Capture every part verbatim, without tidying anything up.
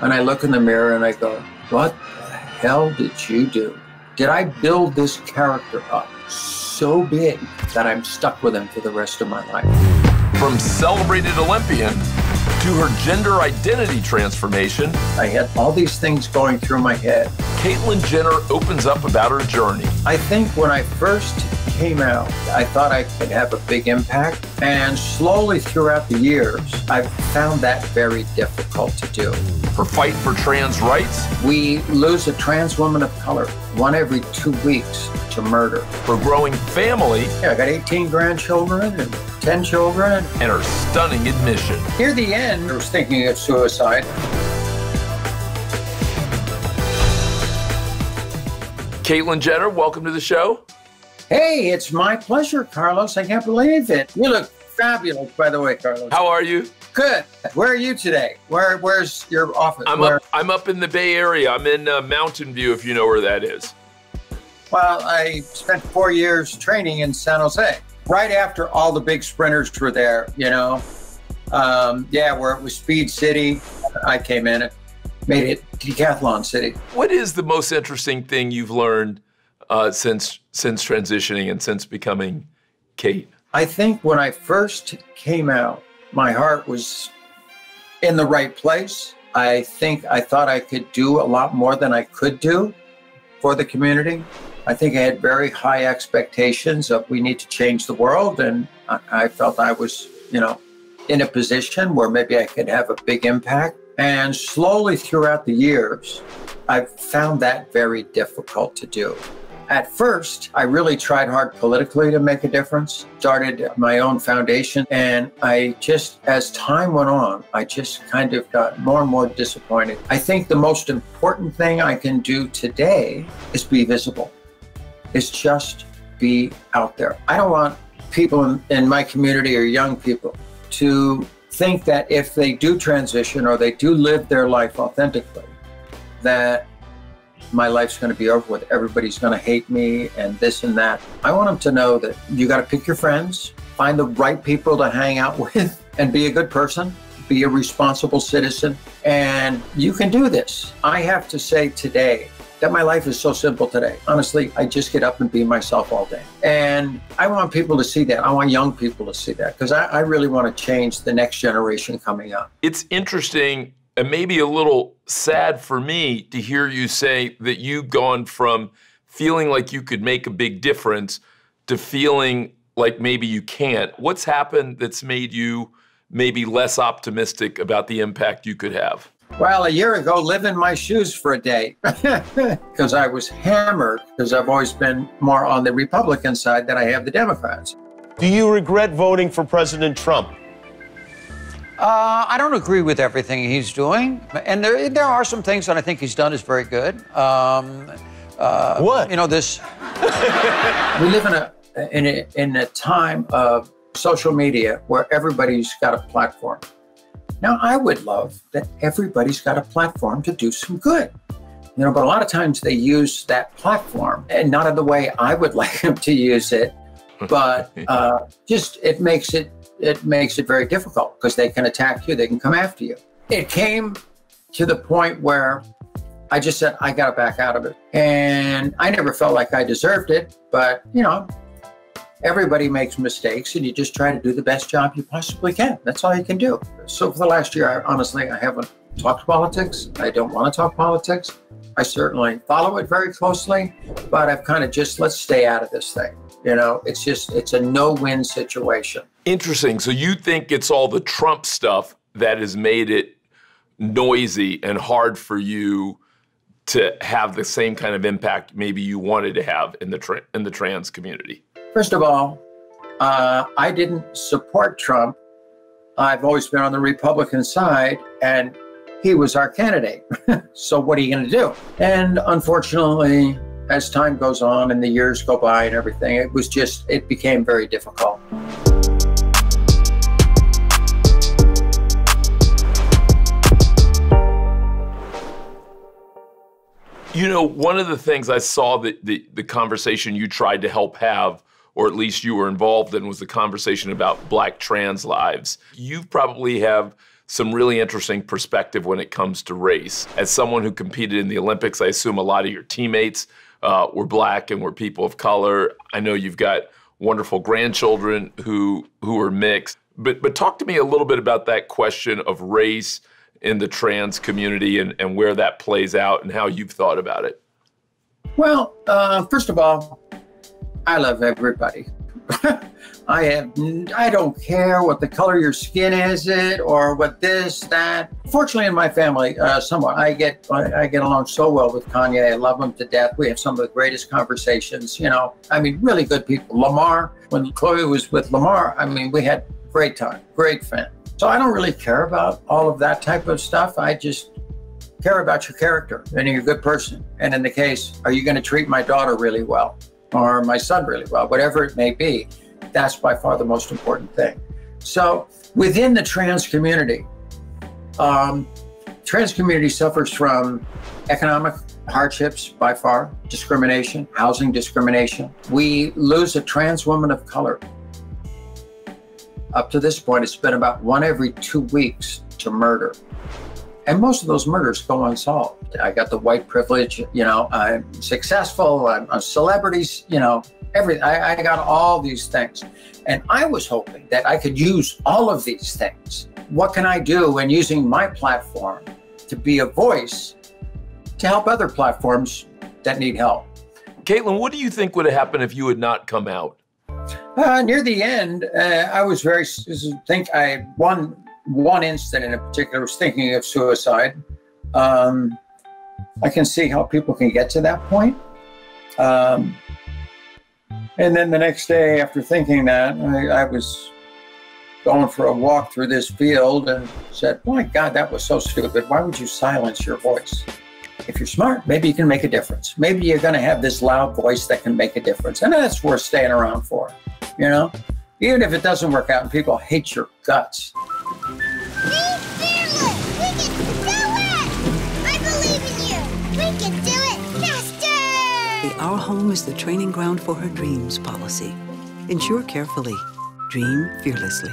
And I look in the mirror and I go, what the hell did you do? Did I build this character up so big that I'm stuck with him for the rest of my life? From celebrated Olympian to her gender identity transformation. I had all these things going through my head. Caitlyn Jenner opens up about her journey. I think when I first came out, I thought I could have a big impact. And slowly throughout the years, I've found that very difficult to do. Her fight for trans rights. We lose a trans woman of color, one every two weeks to murder. Her growing family. Yeah, I got eighteen grandchildren and ten children. And her stunning admission. Near the end, I was thinking of suicide. Caitlyn Jenner, welcome to the show. Hey, it's my pleasure, Carlos. I can't believe it. You look fabulous, by the way, Carlos. How are you? Good. Where are you today? Where Where's your office? I'm, where? up, I'm up in the Bay Area. I'm in uh, Mountain View, if you know where that is. Well, I spent four years training in San Jose, right after all the big sprinters were there, you know. Um, yeah, where it was Speed City. I came in and made it Decathlon City. What is the most interesting thing you've learned Uh, since since transitioning and since becoming Cait? I think when I first came out, my heart was in the right place. I think I thought I could do a lot more than I could do for the community. I think I had very high expectations of we need to change the world, and I, I felt I was, you know, in a position where maybe I could have a big impact. And slowly throughout the years, I've found that very difficult to do. At first, I really tried hard politically to make a difference, started my own foundation, and I just, as time went on, I just kind of got more and more disappointed. I think the most important thing I can do today is be visible, is just be out there. I don't want people in, in my community or young people to think that if they do transition or they do live their life authentically, that my life's going to be over with. Everybody's going to hate me and this and that. I want them to know that you got to pick your friends, find the right people to hang out with, and be a good person, be a responsible citizen, and you can do this. I have to say today that my life is so simple today. Honestly, I just get up and be myself all day. And I want people to see that. I want young people to see that, because I, I really want to change the next generation coming up. It's interesting and maybe a little sad for me to hear you say that you've gone from feeling like you could make a big difference to feeling like maybe you can't. What's happened that's made you maybe less optimistic about the impact you could have? Well, a year ago, live in my shoes for a day because I was hammered, because I've always been more on the Republican side than I have the Democrats. Do you regret voting for President Trump? Uh, I don't agree with everything he's doing, and there there are some things that I think he's done is very good. Um, uh, what? You know, this. We live in a in a in a time of social media where everybody's got a platform. Now, I would love that everybody's got a platform to do some good, you know. But a lot of times they use that platform, and not in the way I would like them to use it. But uh, just it makes it. it makes it very difficult, because they can attack you, they can come after you. It came to the point where I just said, I gotta back out of it. And I never felt like I deserved it, but you know, everybody makes mistakes and you just try to do the best job you possibly can. That's all you can do. So for the last year, I, honestly, I haven't talked politics. I don't wanna talk politics. I certainly follow it very closely, but I've kind of just, let's stay out of this thing. You know, it's just, it's a no-win situation. Interesting. So you think it's all the Trump stuff that has made it noisy and hard for you to have the same kind of impact maybe you wanted to have in the, tra in the trans community? First of all, uh, I didn't support Trump. I've always been on the Republican side, and he was our candidate. So what are you going to do? And unfortunately, as time goes on and the years go by and everything, it was just, it became very difficult. You know, one of the things I saw that the, the conversation you tried to help have, or at least you were involved in, was the conversation about Black trans lives. You probably have some really interesting perspective when it comes to race. As someone who competed in the Olympics, I assume a lot of your teammates uh, were Black and were people of color. I know you've got wonderful grandchildren who who are mixed. But, but talk to me a little bit about that question of race in the trans community and, and where that plays out and how you've thought about it. Well, uh, first of all, I love everybody. I have, I don't care what the color your skin is it or what this, that. Fortunately, in my family, uh, somewhat, I get, I, I get along so well with Kanye. I love him to death. We have some of the greatest conversations, you know, I mean, really good people. Lamar, when Khloé was with Lamar, I mean, we had great time, great fan. So I don't really care about all of that type of stuff. I just care about your character and you're a good person. And in the case, are you going to treat my daughter really well? Or my son really well, whatever it may be, that's by far the most important thing. So within the trans community, um, trans community suffers from economic hardships by far, discrimination, housing discrimination. We lose a trans woman of color. Up to this point, it's been about one every two weeks to murder. And most of those murders go unsolved. I got the white privilege, you know, I'm successful, I'm, I'm celebrities, you know, everything. I, I got all these things. And I was hoping that I could use all of these things. What can I do in using my platform to be a voice to help other platforms that need help? Caitlyn, what do you think would have happened if you had not come out? Uh, near the end, uh, I was very, I think I won. One incident in particular was thinking of suicide. Um, I can see how people can get to that point. Um, and then the next day after thinking that, I, I was going for a walk through this field and said, my God, that was so stupid. Why would you silence your voice? If you're smart, maybe you can make a difference. Maybe you're gonna have this loud voice that can make a difference. And that's worth staying around for, you know? Even if it doesn't work out and people hate your guts. Be fearless! We can do it! I believe in you! We can do it faster! Our home is the training ground for her dreams policy. Ensure carefully. Dream fearlessly.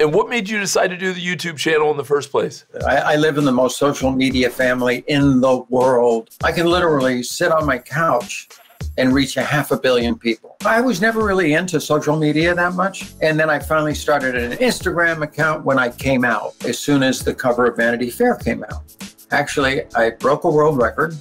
And what made you decide to do the YouTube channel in the first place? I, I live in the most social media family in the world. I can literally sit on my couch and reach a half a billion people. I was never really into social media that much. And then I finally started an Instagram account when I came out, as soon as the cover of Vanity Fair came out. Actually, I broke a world record.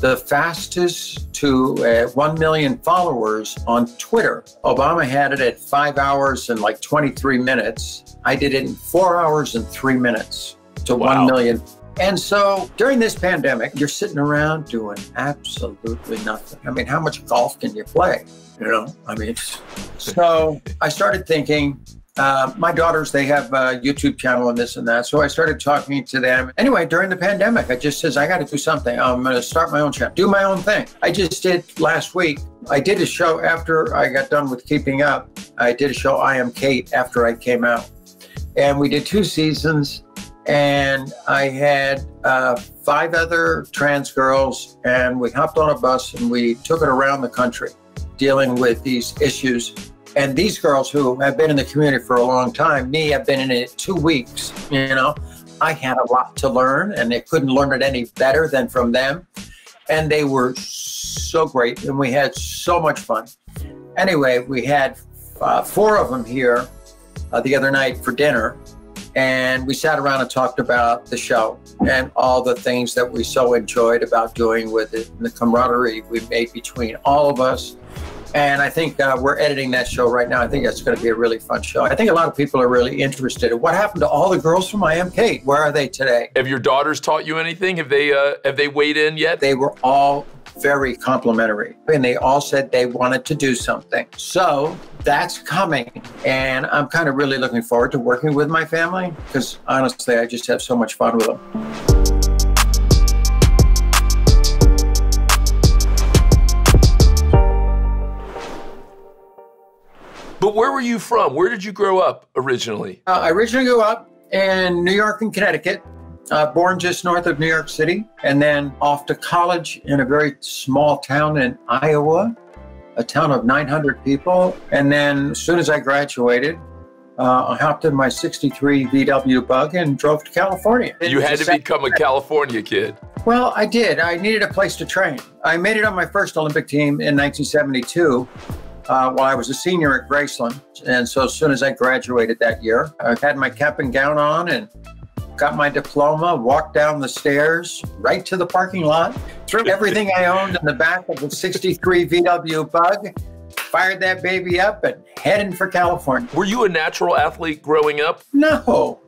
The fastest to uh, one million followers on Twitter. Obama had it at five hours and like twenty-three minutes. I did it in four hours and three minutes to wow. one million. And so during this pandemic, you're sitting around doing absolutely nothing. I mean, how much golf can you play? You know, I mean, so I started thinking, Uh, my daughters, they have a YouTube channel and this and that. So I started talking to them. Anyway, during the pandemic, I just says, I got to do something. I'm going to start my own channel, do my own thing. I just did last week. I did a show after I got done with Keeping Up. I did a show, I Am Cait, after I came out. And we did two seasons. And I had uh, five other trans girls. And we hopped on a bus and we took it around the country dealing with these issues. And these girls who have been in the community for a long time, me, I've been in it two weeks, you know, I had a lot to learn and they couldn't learn it any better than from them. And they were so great and we had so much fun. Anyway, we had uh, four of them here uh, the other night for dinner and we sat around and talked about the show and all the things that we so enjoyed about doing with it and the camaraderie we made between all of us. And I think uh, we're editing that show right now. I think that's going to be a really fun show. I think a lot of people are really interested in what happened to all the girls from I Am Cait. Where are they today? Have your daughters taught you anything? Have they uh, have they weighed in yet? They were all very complimentary, and they all said they wanted to do something. So that's coming, and I'm kind of really looking forward to working with my family because honestly, I just have so much fun with them. But where were you from? Where did you grow up originally? Uh, I originally grew up in New York and Connecticut. Uh, born just north of New York City, and then off to college in a very small town in Iowa, a town of nine hundred people. And then as soon as I graduated, uh, I hopped in my sixty-three V W Bug and drove to California. You had to become a California kid. Well, I did. I needed a place to train. I made it on my first Olympic team in nineteen seventy-two. Uh, while I was a senior at Graceland. And so as soon as I graduated that year, I had my cap and gown on and got my diploma, walked down the stairs, right to the parking lot, threw everything I owned in the back of the sixty-three V W Bug, fired that baby up and headed for California. Were you a natural athlete growing up? No,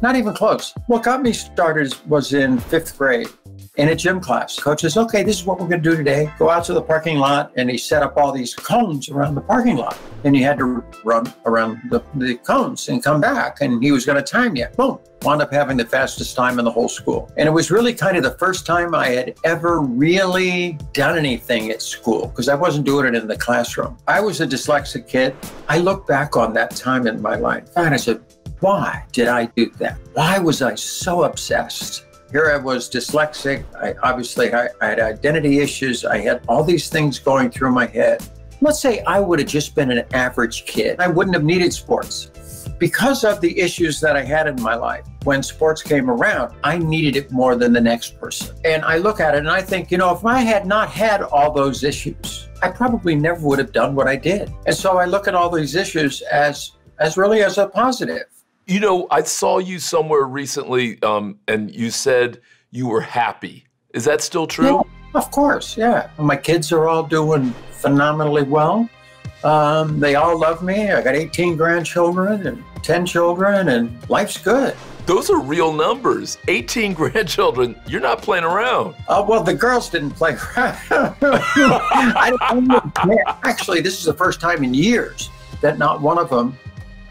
not even close. What got me started was in fifth grade. In a gym class, coach says, okay, this is what we're gonna do today. Go out to the parking lot, and he set up all these cones around the parking lot. And you had to run around the, the cones and come back, and he was gonna time you. Boom, wound up having the fastest time in the whole school. And it was really kind of the first time I had ever really done anything at school, because I wasn't doing it in the classroom. I was a dyslexic kid. I look back on that time in my life, and I said, why did I do that? Why was I so obsessed? Here I was dyslexic, I obviously I, I had identity issues, I had all these things going through my head. Let's say I would have just been an average kid. I wouldn't have needed sports. Because of the issues that I had in my life, when sports came around, I needed it more than the next person. And I look at it and I think, you know, if I had not had all those issues, I probably never would have done what I did. And so I look at all these issues as, as really as a positive. You know, I saw you somewhere recently, um, and you said you were happy. Is that still true? Yeah, of course, yeah. My kids are all doing phenomenally well. Um, they all love me. I got eighteen grandchildren and ten children, and life's good. Those are real numbers. eighteen grandchildren. You're not playing around. Oh, uh, well, the girls didn't play around. I don't know. Actually, this is the first time in years that not one of them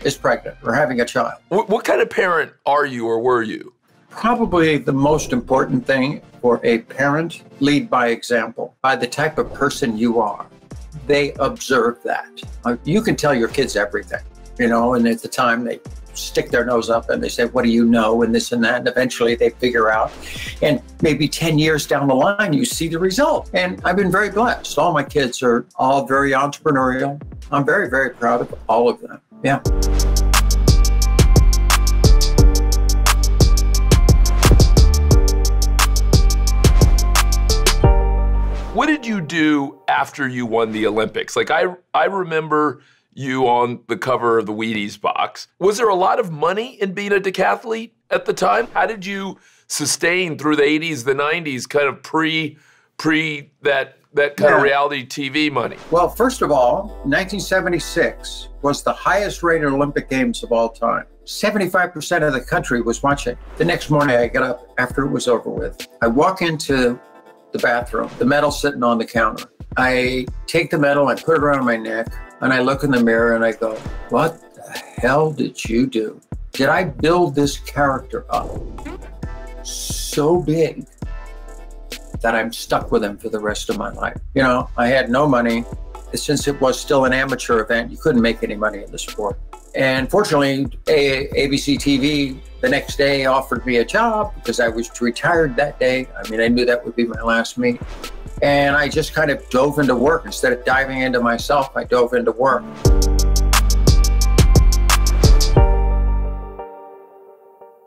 is pregnant or having a child. What kind of parent are you or were you? Probably the most important thing for a parent, lead by example, by the type of person you are. They observe that. You can tell your kids everything, you know, and at the time they stick their nose up and they say, what do you know, and this and that, and eventually they figure out. And maybe ten years down the line, you see the result. And I've been very blessed. All my kids are all very entrepreneurial. I'm very, very proud of all of them. Yeah. What did you do after you won the Olympics? Like, I, I remember you on the cover of the Wheaties box. Was there a lot of money in being a decathlete at the time? How did you sustain through the eighties, the nineties, kind of pre, pre that that kind yeah. of reality T V money? Well, first of all, nineteen seventy-six was the highest rated Olympic Games of all time. seventy-five percent of the country was watching. The next morning I got up after it was over with. I walk into the bathroom, the medal's sitting on the counter. I take the medal, I put it around my neck, and I look in the mirror and I go, what the hell did you do? Did I build this character up so big that I'm stuck with him for the rest of my life? You know, I had no money. Since it was still an amateur event, you couldn't make any money in the sport. And fortunately, A B C T V the next day offered me a job because I was retired that day. I mean, I knew that would be my last meet. And I just kind of dove into work. Instead of diving into myself, I dove into work.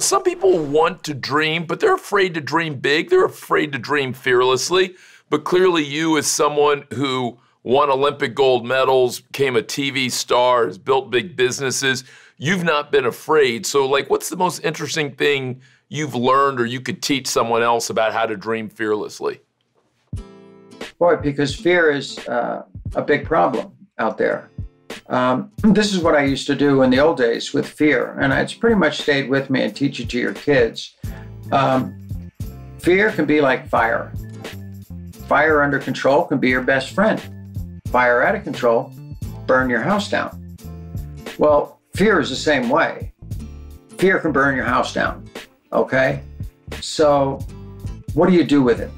Some people want to dream, but they're afraid to dream big. They're afraid to dream fearlessly. But clearly you, as someone who won Olympic gold medals, became a T V star, has built big businesses, you've not been afraid. So, like, what's the most interesting thing you've learned or you could teach someone else about how to dream fearlessly? Boy, because fear is uh, a big problem out there. Um, this is what I used to do in the old days with fear, and it's pretty much stayed with me and teach it to your kids. Um, fear can be like fire. Fire under control can be your best friend. Fire out of control, burn your house down. Well, fear is the same way. Fear can burn your house down, okay? So what do you do with it?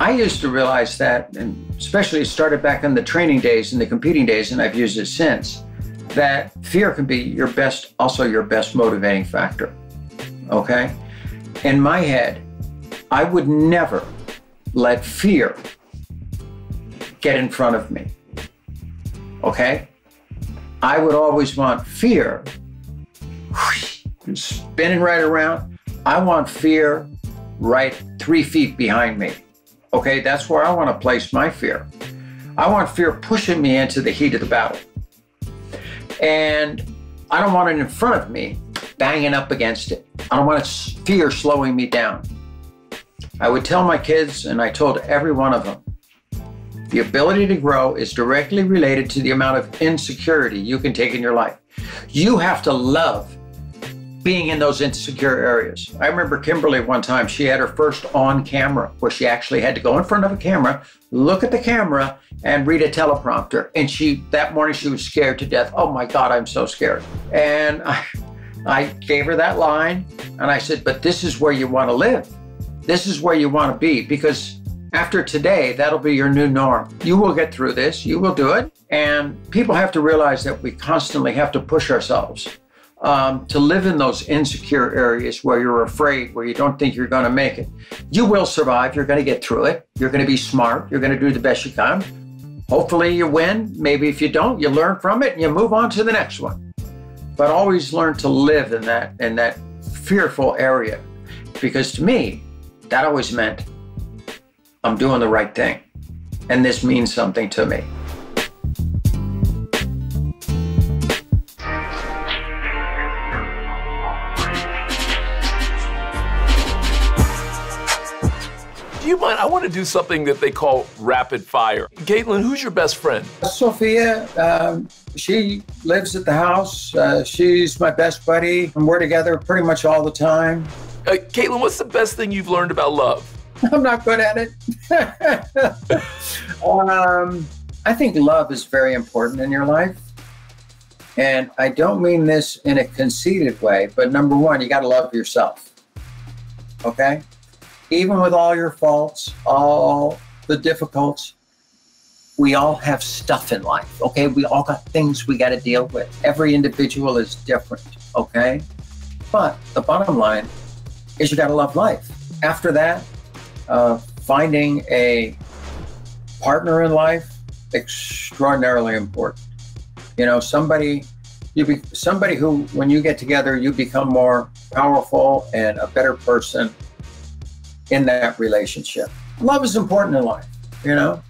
I used to realize that, and especially it started back in the training days and the competing days, and I've used it since, that fear can be your best, also your best motivating factor, okay? In my head, I would never let fear get in front of me, okay? I would always want fear whoosh, spinning right around. I want fear right three feet behind me, okay? That's where I want to place my fear. I want fear pushing me into the heat of the battle. And I don't want it in front of me, banging up against it. I don't want fear slowing me down. I would tell my kids, and I told every one of them, the ability to grow is directly related to the amount of insecurity you can take in your life. You have to love being in those insecure areas. I remember Kimberly one time, she had her first on camera where she actually had to go in front of a camera, look at the camera and read a teleprompter. And she, that morning she was scared to death. Oh my God, I'm so scared. And I, I gave her that line and I said, but this is where you want to live. This is where you want to be, because after today, that'll be your new norm. You will get through this, you will do it. And people have to realize that we constantly have to push ourselves um, to live in those insecure areas where you're afraid, where you don't think you're going to make it. You will survive, you're going to get through it. You're going to be smart, you're going to do the best you can. Hopefully you win. Maybe if you don't, you learn from it and you move on to the next one. But always learn to live in that, in that fearful area, because to me, that always meant I'm doing the right thing, and this means something to me. Do you mind? I want to do something that they call rapid fire. Caitlyn, who's your best friend? Sophia. Um, she lives at the house. Uh, she's my best buddy, and we're together pretty much all the time. Uh, Caitlyn, what's the best thing you've learned about love? I'm not good at it. um, I think love is very important in your life. And I don't mean this in a conceited way, but number one, you got to love yourself, okay? Even with all your faults, all the difficulties, we all have stuff in life, okay? We all got things we got to deal with. Every individual is different, okay? But the bottom line is you got to love life. After that, uh, finding a partner in life, extraordinarily important. You know, somebody, you be somebody who, when you get together, you become more powerful and a better person in that relationship. Love is important in life, you know,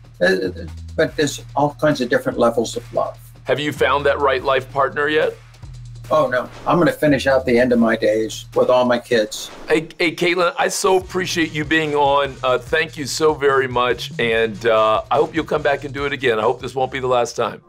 but there's all kinds of different levels of love. Have you found that right life partner yet? Oh, no. I'm going to finish out the end of my days with all my kids. Hey, hey Caitlyn, I so appreciate you being on. Uh, thank you so very much. And uh, I hope you'll come back and do it again. I hope this won't be the last time.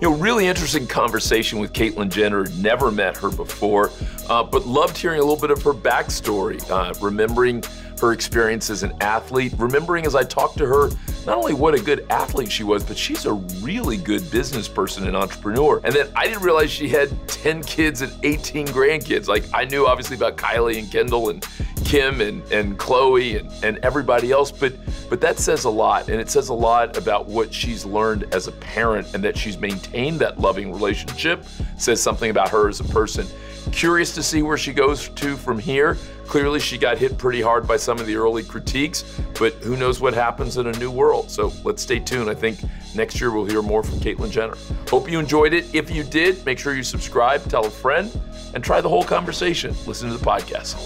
You know, really interesting conversation with Caitlyn Jenner. Never met her before, uh, but loved hearing a little bit of her backstory, uh, remembering her experience as an athlete, remembering as I talked to her, not only what a good athlete she was, but she's a really good business person and entrepreneur. And then I didn't realize she had ten kids and eighteen grandkids. Like, I knew obviously about Kylie and Kendall and Kim and, and Khloé and, and everybody else, but, but that says a lot. And it says a lot about what she's learned as a parent, and that she's maintained that loving relationship says something about her as a person. Curious to see where she goes to from here. Clearly, she got hit pretty hard by some of the early critiques, but who knows what happens in a new world. So let's stay tuned. I think next year we'll hear more from Caitlyn Jenner. Hope you enjoyed it. If you did, make sure you subscribe, tell a friend, and try the whole conversation. Listen to the podcast.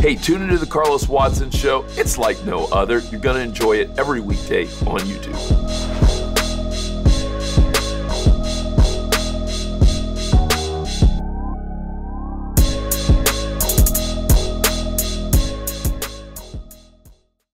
Hey, tune into The Carlos Watson Show. It's like no other. You're going to enjoy it every weekday on YouTube.